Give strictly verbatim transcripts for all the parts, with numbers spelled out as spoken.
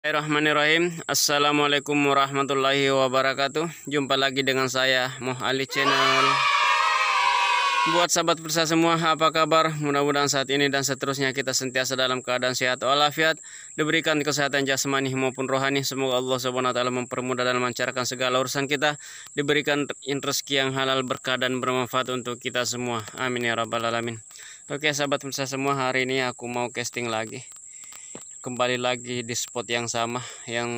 Bismillahirrahmanirrahim. Assalamualaikum warahmatullahi wabarakatuh. Jumpa lagi dengan saya Moh Ali Channel. Buat sahabat persa semua, apa kabar? Mudah-mudahan saat ini dan seterusnya kita sentiasa dalam keadaan sehat walafiat, diberikan kesehatan jasmani maupun rohani. Semoga Allah Subhanahu wa taala mempermudah dan melancarkan segala urusan kita, diberikan rezeki yang halal, berkah dan bermanfaat untuk kita semua. Amin ya rabbal alamin. Oke sahabat persa semua, hari ini aku mau casting lagi, kembali lagi di spot yang sama yang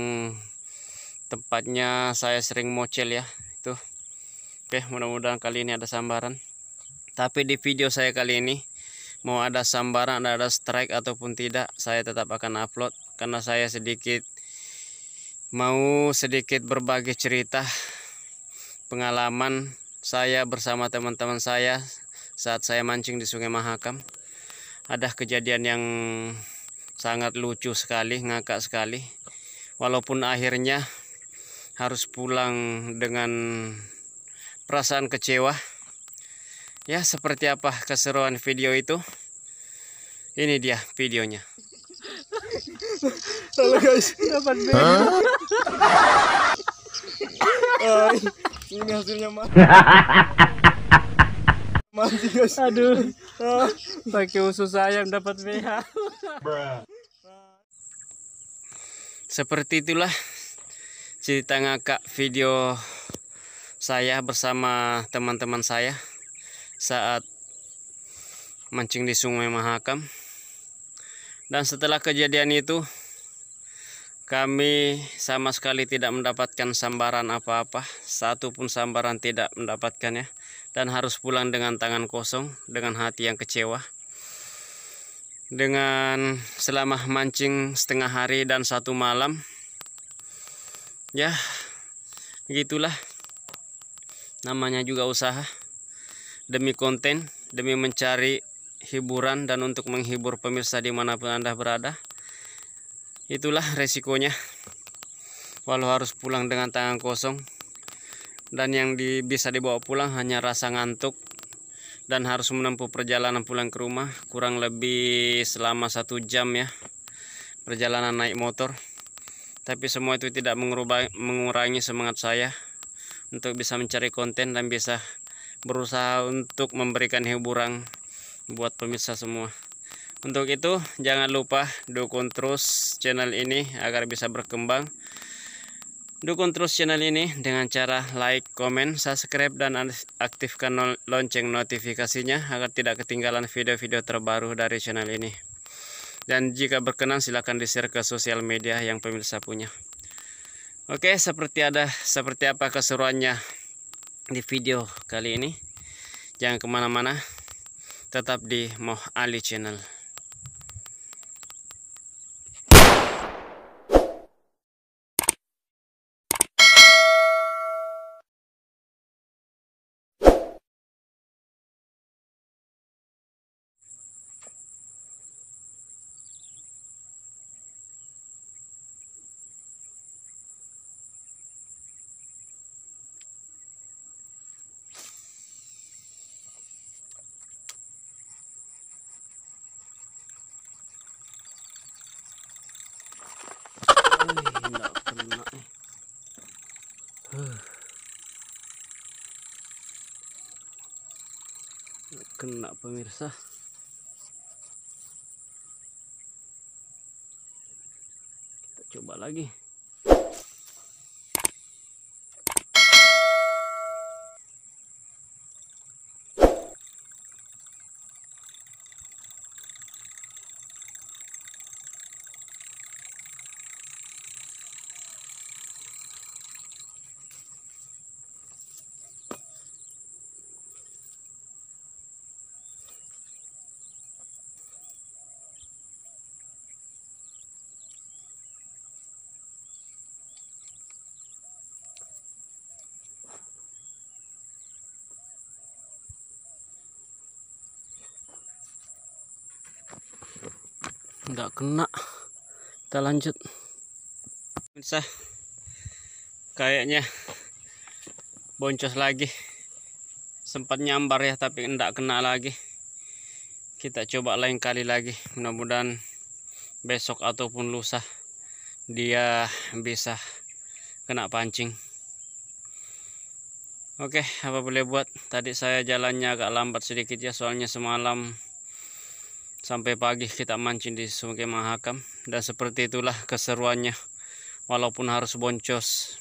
tempatnya saya sering mocel ya itu. Oke, mudah-mudahan kali ini ada sambaran, tapi di video saya kali ini mau ada sambaran, ada strike ataupun tidak, saya tetap akan upload karena saya sedikit mau sedikit berbagi cerita pengalaman saya bersama teman-teman saya saat saya mancing di Sungai Mahakam. Ada kejadian yang sangat lucu sekali, ngakak sekali. Walaupun akhirnya harus pulang dengan perasaan kecewa. Ya, seperti apa keseruan video itu? Ini dia videonya. Halo guys, dapat bed. Ini hasilnya mas. Mati guys. Aduh. Pakai usus ayam dapat B H. Seperti itulah cerita ngakak video saya bersama teman-teman saya saat mancing di Sungai Mahakam. Dan setelah kejadian itu kami sama sekali tidak mendapatkan sambaran apa-apa, satu pun sambaran tidak mendapatkan ya, dan harus pulang dengan tangan kosong, dengan hati yang kecewa. Dengan selama mancing setengah hari dan satu malam, ya gitulah namanya juga usaha, demi konten, demi mencari hiburan dan untuk menghibur pemirsa dimanapun Anda berada. Itulah resikonya, walau harus pulang dengan tangan kosong, dan yang di, bisa dibawa pulang hanya rasa ngantuk. Dan harus menempuh perjalanan pulang ke rumah kurang lebih selama satu jam ya, perjalanan naik motor. Tapi semua itu tidak mengurangi semangat saya untuk bisa mencari konten dan bisa berusaha untuk memberikan hiburan buat pemirsa semua. Untuk itu jangan lupa dukung terus channel ini agar bisa berkembang. Dukung terus channel ini dengan cara like, komen, subscribe, dan aktifkan lonceng notifikasinya agar tidak ketinggalan video-video terbaru dari channel ini. Dan jika berkenan silahkan di-share ke sosial media yang pemirsa punya. Oke, seperti ada seperti apa keseruannya di video kali ini. Jangan kemana-mana, tetap di Moh Ali Channel. Kena pemirsa. Kita coba lagi. Nggak kena, kita lanjut pemirsa. Kayaknya boncos lagi, sempat nyambar ya tapi enggak kena lagi. Kita coba lain kali lagi, mudah-mudahan besok ataupun lusa dia bisa kena pancing. Oke, apa boleh buat, tadi saya jalannya agak lambat sedikit ya, soalnya semalam sampai pagi kita mancing di Sungai Mahakam, dan seperti itulah keseruannya. Walaupun harus boncos,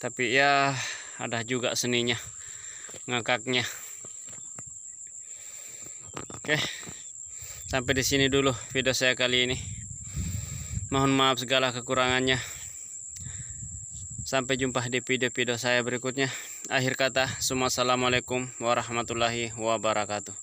tapi ya ada juga seninya ngakaknya. Oke, sampai di sini dulu video saya kali ini. Mohon maaf segala kekurangannya. Sampai jumpa di video-video saya berikutnya. Akhir kata, assalamualaikum warahmatullahi wabarakatuh.